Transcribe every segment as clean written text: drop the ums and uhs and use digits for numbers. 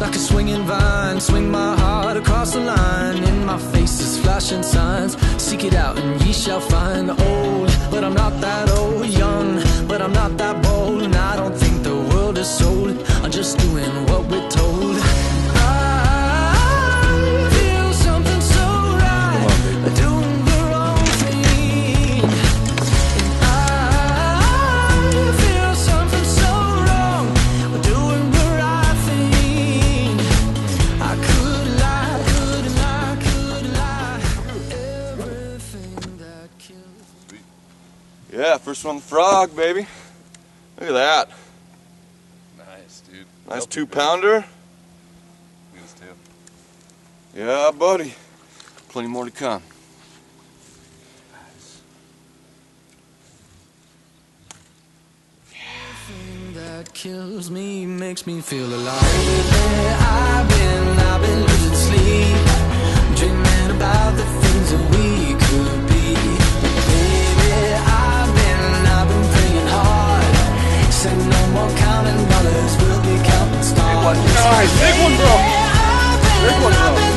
Like a swinging vine, swing my heart across the line. In my face is flashing signs. Seek it out and ye shall find. Old, but I'm not that old. Young, but I'm not that bold. And I don't think the world is sold. I'm just doing what we're told. I feel something so right, doing the wrong thing. And I feel something so wrong, doing the right thing. Yeah, first one, frog, baby. Look at that. Nice, dude. Nice 2-pounder. Look at his tail. Yeah, buddy. Plenty more to come. Nice. Everything that kills me makes me feel alive. I've been losing sleep, dreaming about the things that we could be. Nice, big one, bro. Big one, bro. Big.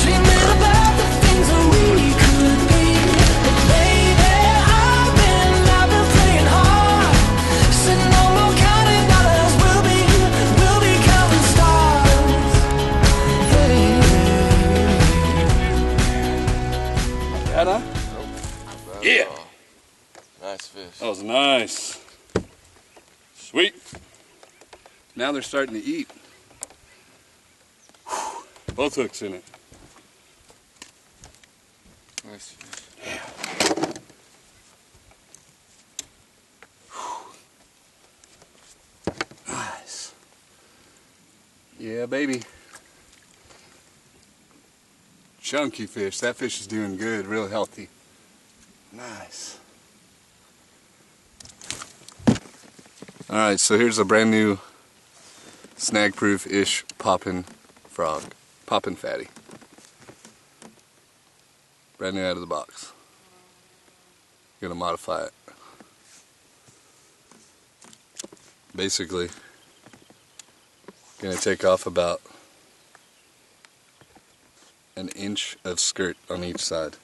Dreaming about the things that we could be. Baby, I've been playing hard. Said no more counting dollars. We'll be counting stars. Nope. Yeah. Nice fish. That was nice. Sweet. Now they're starting to eat. Whew. Both hooks in it. Nice fish. Yeah. Whew. Nice. Yeah, baby. Chunky fish. That fish is doing good, real healthy. Nice. All right, so here's a brand new snag proof ish popping frog, popping fatty, brand new out of the box. Gonna modify it. Basically, gonna take off about an inch of skirt on each side.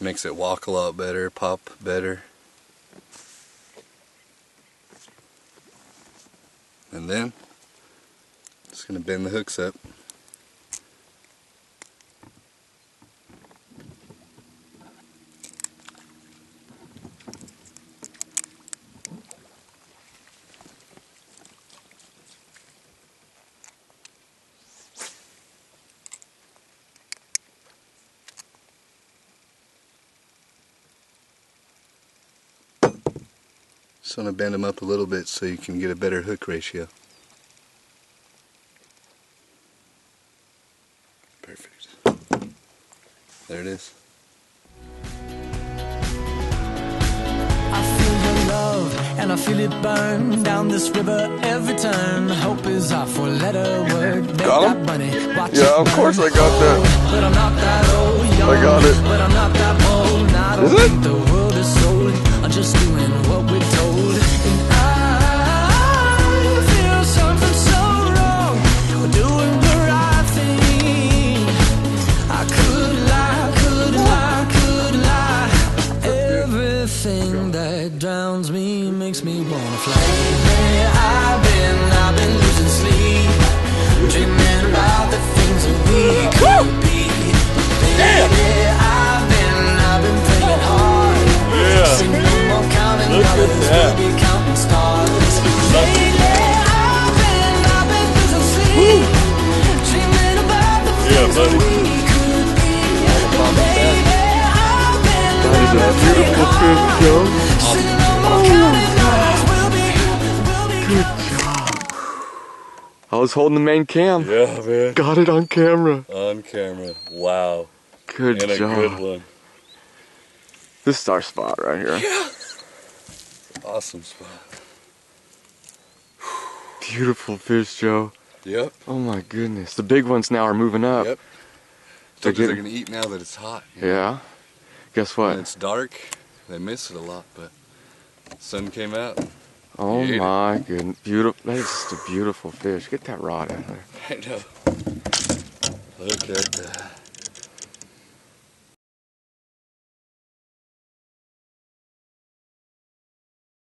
Makes it walk a lot better, pop better. And then, just gonna bend the hooks up. Just want to bend them up a little bit so you can get a better hook ratio. Perfect. There it is. I feel your love and I feel it burn down this river every turn. Hope is our four-letter word. Got him? Yeah, of course I got that. But I'm not that old, young, I got it. But I'm not that bold. I don't think the world is sold. I'm just doing what we're told. And I feel something so wrong. We're doing the right thing. I could lie, could lie, could lie. Everything that drowns me makes me wanna fly. I've been losing sleep, dreaming about the things that we could be. I was holding the main cam. Yeah, man. Got it on camera. On camera. Wow. Good job. And a good one. This is our spot right here. Yeah. Awesome spot. Beautiful fish, Joe. Yep. Oh my goodness. The big ones now are moving up. Yep. So they're going to eat now that it's hot. You know? Yeah. Guess what? When it's dark, they miss it a lot, but the sun came out. Oh my goodness, beautiful! That is just a beautiful fish. Get that rod out of there. I know. Look at that.